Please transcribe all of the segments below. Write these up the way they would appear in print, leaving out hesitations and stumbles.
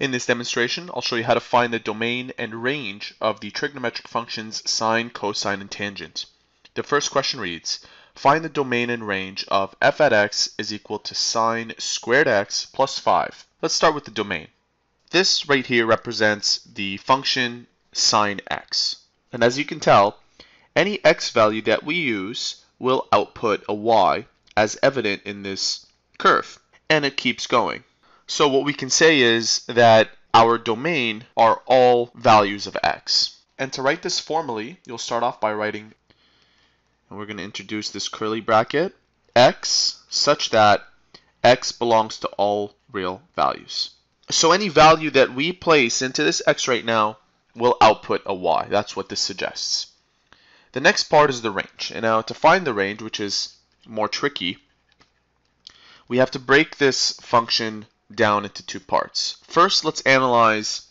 In this demonstration, I'll show you how to find the domain and range of the trigonometric functions sine, cosine, and tangent. The first question reads, find the domain and range of f at x is equal to sine squared x plus 5. Let's start with the domain. This right here represents the function sine x. And as you can tell, any x value that we use will output a y, as evident in this curve. And it keeps going. So what we can say is that our domain are all values of x. And to write this formally, you'll start off by writing, and we're going to introduce this curly bracket, x such that x belongs to all real values. So any value that we place into this x right now will output a y. That's what this suggests. The next part is the range. And now to find the range, which is more tricky, we have to break this function down into two parts. First, let's analyze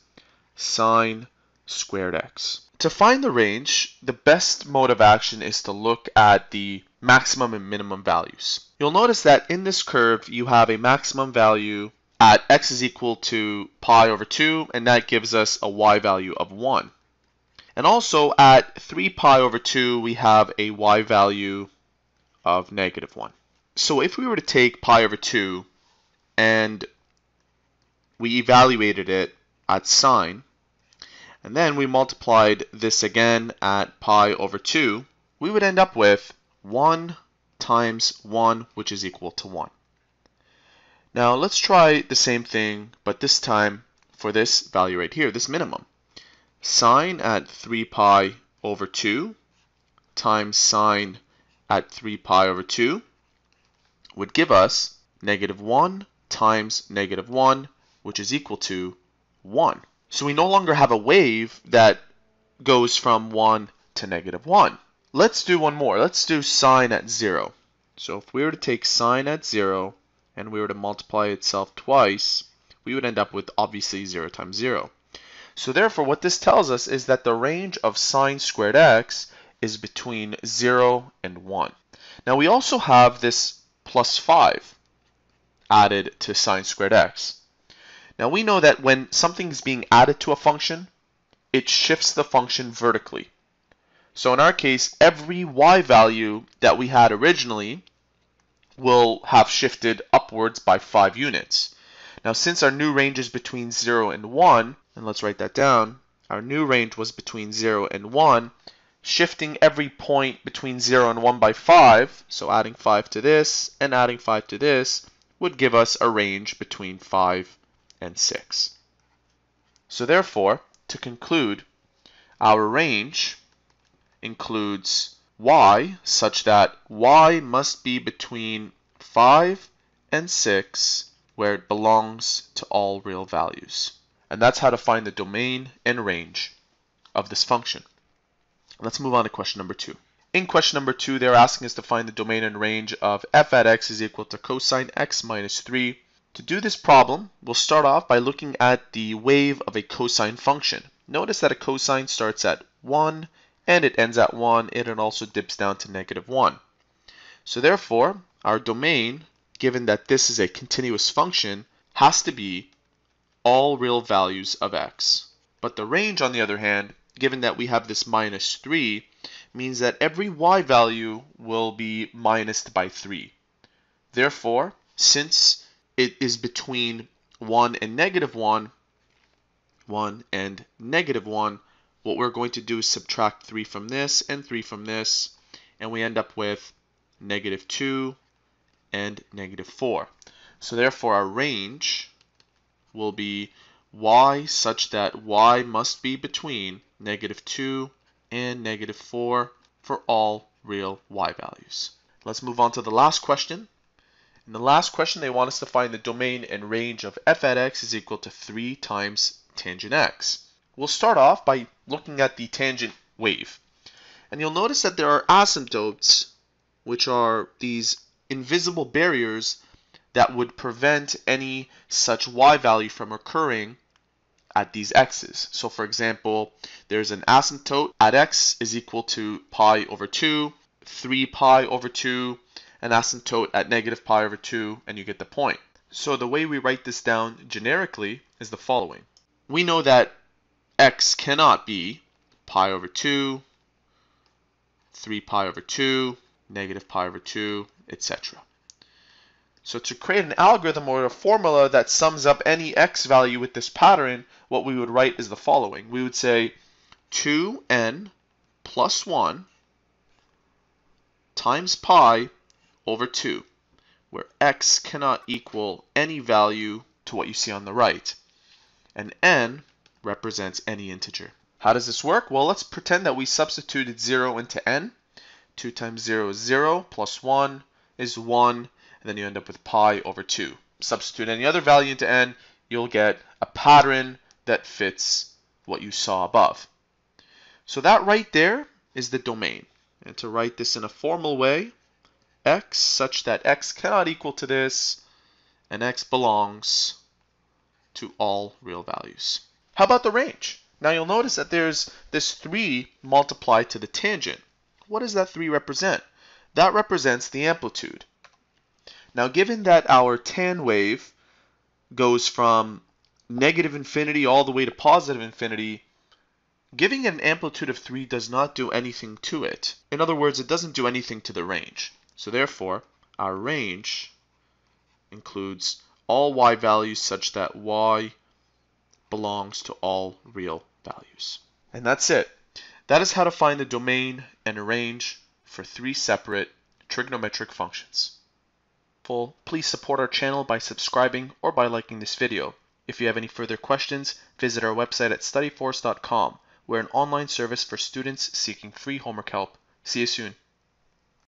sine squared x. To find the range, the best mode of action is to look at the maximum and minimum values. You'll notice that in this curve, you have a maximum value at x is equal to pi over 2, and that gives us a y value of 1. And also at 3 pi over 2, we have a y value of negative 1. So if we were to take pi over 2 and we evaluated it at sine, and then we multiplied this again at pi over 2, we would end up with 1 times 1, which is equal to 1. Now let's try the same thing, but this time for this value right here, this minimum. Sine at 3 pi over 2 times sine at 3 pi over 2 would give us negative 1 times negative 1, which is equal to 1. So we no longer have a wave that goes from 1 to negative 1. Let's do one more. Let's do sine at 0. So if we were to take sine at 0 and we were to multiply itself twice, we would end up with obviously 0 times 0. So therefore, what this tells us is that the range of sine squared x is between 0 and 1. Now we also have this plus 5 added to sine squared x. Now we know that when something is being added to a function, it shifts the function vertically. So in our case, every y value that we had originally will have shifted upwards by 5 units. Now since our new range is between 0 and 1, and let's write that down, our new range was between 0 and 1, shifting every point between 0 and 1 by 5, so adding 5 to this and adding 5 to this, would give us a range between 5 and 6. So therefore, to conclude, our range includes y such that y must be between 5 and 6, where it belongs to all real values. And that's how to find the domain and range of this function. Let's move on to question number 2. In question number 2, they're asking us to find the domain and range of f at x is equal to cosine x minus 3. To do this problem, we'll start off by looking at the wave of a cosine function. Notice that a cosine starts at 1 and it ends at 1, and it also dips down to negative 1. So therefore, our domain, given that this is a continuous function, has to be all real values of x. But the range, on the other hand, given that we have this minus 3, means that every y value will be minused by 3. Therefore, since it is between 1 and negative 1, what we're going to do is subtract 3 from this and 3 from this, and we end up with negative 2 and negative 4. So therefore, our range will be y such that y must be between negative 2 and negative 4 for all real y values. Let's move on to the last question. In the last question, they want us to find the domain and range of f at x is equal to 3 times tangent x. We'll start off by looking at the tangent wave. And you'll notice that there are asymptotes, which are these invisible barriers that would prevent any such y value from occurring at these x's. So for example, there's an asymptote at x is equal to pi over 2, 3 pi over 2, an asymptote at negative pi over 2, and you get the point. So the way we write this down generically is the following. We know that x cannot be pi over 2, 3 pi over 2, negative pi over 2, etc. So to create an algorithm or a formula that sums up any x value with this pattern, what we would write is the following. We would say 2n plus 1 times pi over 2, where x cannot equal any value to what you see on the right, and n represents any integer. How does this work? Well, let's pretend that we substituted 0 into n. 2 times 0 is 0, plus 1 is 1, and then you end up with pi over 2. Substitute any other value into n, you'll get a pattern that fits what you saw above. So that right there is the domain. And to write this in a formal way, x such that x cannot equal to this, and x belongs to all real values. How about the range? Now you'll notice that there's this 3 multiplied to the tangent. What does that 3 represent? That represents the amplitude. Now given that our tan wave goes from negative infinity all the way to positive infinity, giving it an amplitude of 3 does not do anything to it. In other words, it doesn't do anything to the range. So therefore, our range includes all y values such that y belongs to all real values. And that's it. That is how to find the domain and range for 3 separate trigonometric functions. Please support our channel by subscribing or by liking this video. If you have any further questions, visit our website at StudyForce.com. We're an online service for students seeking free homework help. See you soon.